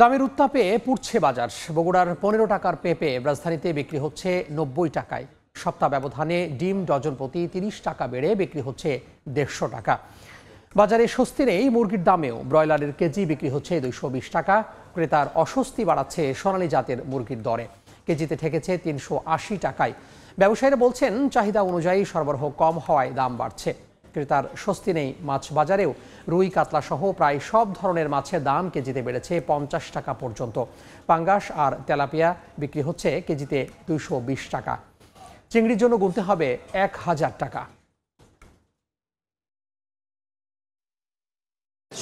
দামের উত্তাপে পুড়ছে বাজার। বগুড়ার ১৫ টাকার পেঁপে রাজধানীতে বিক্রি হচ্ছে ৯০ টাকায়। সপ্তাহ ব্যবধানে ডিম ডজন প্রতি ৩০ টাকা বেড়ে বিক্রি হচ্ছে ১৫০ টাকা। বাজারে স্বস্তি নেই মুরগির দামেও। ব্রয়লারের কেজি বিক্রি হচ্ছে ২২০ টাকা। ক্রেতার অস্বস্তি বাড়াচ্ছে সোনালী জাতের মুরগির দরে। কেজিতে ঠেকেছে ৩৮০ টাকায়। ব্যবসায়ীরা বলছেন চাহিদা অনুযায়ী সরবরাহ কম হওয়ায় দাম বাড়ছে। ক্রেতার স্বস্তি নেই মাছ বাজারেও। রুই, কাতলা সহ প্রায় সব ধরনের মাছের দাম কেজিতে বেড়েছে ৫০ টাকা পর্যন্ত। পাঙ্গাস আর তেলাপিয়া বিক্রি হচ্ছে কেজিতে ২২০ টাকা। চিংড়ির জন্য গুনতে হবে ১০০০ টাকা।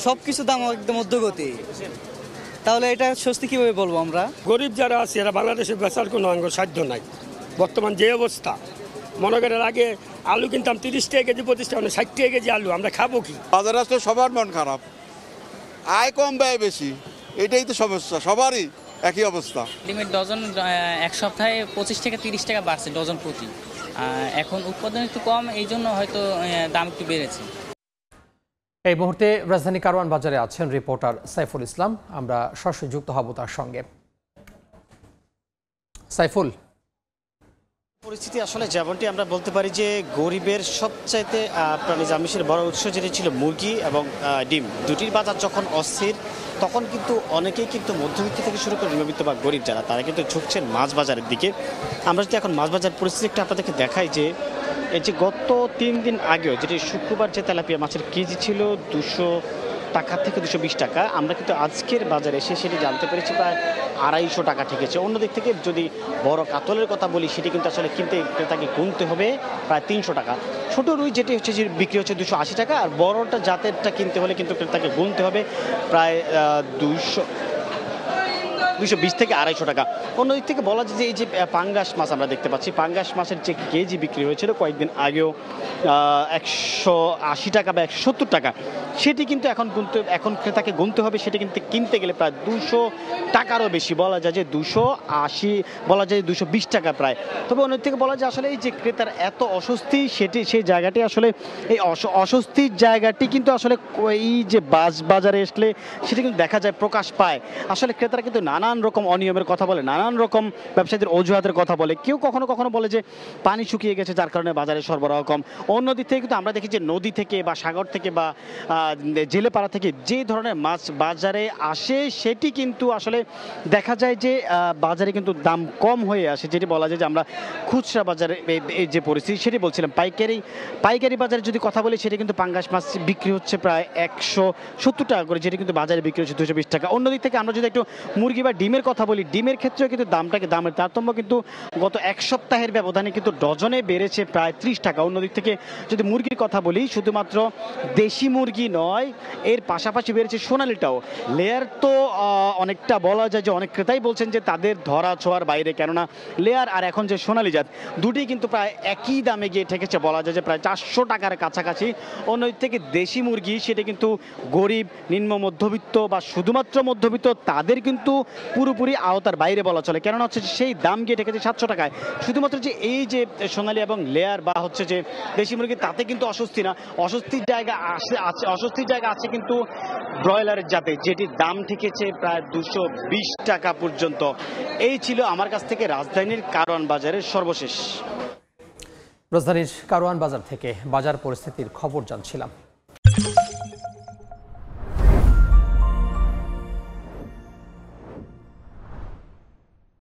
সবকিছু দাম একদম ঊর্ধ্বগতি, তাহলে এটা স্বস্তি কিভাবে বলবো আমরা? গরিব যারা আছে এরা বাংলাদেশে বেচার কোনো সাধ্য নাই। বর্তমান যে অবস্থা, মনে করেন আগে আলু কিনতাম ৩০ টাকা কেজি, ২৫ টাকা ৬০ টাকা কেজি আলু, আমরা খাবো কি? বাজারে আসলে সবার মন খারাপ, আয় কম ব্যয় বেশি, এটাই তো সমস্যা, সবারই একই অবস্থা। ডিমের ডজন এক সপ্তাহে ২৫ থেকে ৩০ টাকা বাড়ছে ডজন প্রতি। এখন উৎপাদন একটু কম, এই জন্য হয়তো দাম একটু বেড়েছে। এই মুহূর্তে রাজধানী কারওয়ান বাজারে আছেন রিপোর্টার সাইফুল ইসলাম। আমরা সরাসরি যুক্ত হব তার সঙ্গে। সাইফুল, পরিস্থিতি আসলে যেমনটি আমরা বলতে পারি যে গরিবের সবচাইতে প্রাণীজ আমিষের বড় উৎস যেটি ছিল মুরগি এবং ডিম, দুটির বাজার যখন অস্থির তখন কিন্তু অনেকেই কিন্তু মধ্যবিত্ত থেকে শুরু করে নিম্নবিত্ত বা গরিব যারা, তারা কিন্তু ঝুঁকছেন মাছ বাজারের দিকে। আমরা যদি এখন মাছ বাজার পরিস্থিতি একটা আপনাদেরকে দেখাই, যে এই যে গত ৩ দিন আগেও যেটি শুক্রবার যে তেলাপিয়া মাছের কেজি ছিল ২০০ টাকা থেকে ২২০ টাকা, আমরা কিন্তু আজকের বাজারে এসে সেটি জানতে পেরেছি প্রায় ২৫০ টাকা ঠেকেছে। অন্যদিক থেকে যদি বড় কাতলের কথা বলি, সেটি কিন্তু আসলে কিনতে ক্রেতাকে গুনতে হবে প্রায় ৩০০ টাকা। ছোটো রুই যেটি হচ্ছে যে বিক্রি হচ্ছে ২৮০ টাকা, আর বড়টা জাতেরটা কিনতে হলে কিন্তু ক্রেতাকে গুনতে হবে প্রায় ২২০ থেকে ২৫০ টাকা। অন্যদিক থেকে বলা যায় যে এই যে পাঙ্গাস মাছ আমরা দেখতে পাচ্ছি, পাঙ্গাস মাছের যে কেজি বিক্রি হয়েছিল কয়েকদিন আগেও ১৮০ টাকা বা ১৭০ টাকা, সেটি কিন্তু এখন ক্রেতাকে গুনতে হবে, সেটি কিন্তু কিনতে গেলে প্রায় ২০০ টাকারও বেশি, বলা যায় যে ২৮০, বলা যায় ২২০ টাকা প্রায়। তবে অন্যদিক থেকে বলা যায় আসলে এই যে ক্রেতার এত অস্বস্তি, সেই জায়গাটি আসলে এই অস্বস্তির জায়গাটি কিন্তু আসলে এই যে বাজারে আসলে সেটি কিন্তু দেখা যায়, প্রকাশ পায়। আসলে ক্রেতারা কিন্তু নানান রকম অনিয়মের কথা বলে, নানান রকম ব্যবসায়ীদের অজুহাতের কথা বলে। কেউ কখনো কখনো বলে যে পানি শুকিয়ে গেছে যার কারণে বাজারে সরবরাহ কম। অন্যদিক থেকে কিন্তু আমরা দেখি যে নদী থেকে বা সাগর থেকে বা জেলেপাড়া থেকে যে ধরনের মাছ বাজারে আসে, সেটি কিন্তু আসলে দেখা যায় যে বাজারে কিন্তু দাম কম হয়ে আসে। যেটি বলা যায় যে আমরা খুচরা বাজারে এই যে পরিস্থিতি সেটি বলছিলাম। পাইকারি বাজারে যদি কথা বলি, সেটি কিন্তু পাঙ্গাস মাছ বিক্রি হচ্ছে প্রায় ১৭০ টাকা করে, যেটি কিন্তু বাজারে বিক্রি হচ্ছে ২২০ টাকা। অন্যদিক থেকে আমরা যদি একটু মুরগি বা ডিমের কথা বলি, ডিমের ক্ষেত্রেও কিন্তু দামের তারতম্য কিন্তু গত এক সপ্তাহের ব্যবধানে কিন্তু ডজনে বেড়েছে প্রায় ৩০ টাকা। অন্যদিক থেকে যদি মুরগির কথা বলি, শুধুমাত্র দেশি মুরগি নয়, এর পাশাপাশি বেড়েছে সোনালিটাও, লেয়ার তো অনেকটা বলা যায় যে অনেক ক্রেতাই বলছেন যে তাদের ধরা ছোঁয়ার বাইরে, কেননা লেয়ার আর এখন যে সোনালি জাত দুটি কিন্তু প্রায় একই দামে গিয়ে ঠেকেছে, বলা যায় যে প্রায় ৪০০ টাকার কাছাকাছি। অন্যদিক থেকে দেশি মুরগি সেটা কিন্তু গরিব, নিম্ন মধ্যবিত্ত বা শুধুমাত্র মধ্যবিত্ত তাদের কিন্তু পুরোপুরি আওতার বাইরে বলা চলে, কেননা হচ্ছে সেই দাম গিয়ে ঠেকেছে ৭০০ টাকায়। শুধুমাত্র যে এই যে সোনালি এবং লেয়ার বা হচ্ছে যে দেশি মুরগি, তাতে কিন্তু অস্বস্তি না, অস্বস্তির জায়গা আছে কিন্তু ব্রয়লারের জাতে, যেটির দাম ঠেকেছে প্রায় ২২০ টাকা পর্যন্ত। এই ছিল আমার কাছ থেকে রাজধানীর কারওয়ান বাজারের সর্বশেষ। রাজধানীর কারওয়ান বাজার থেকে বাজার পরিস্থিতির খবর জানছিলাম।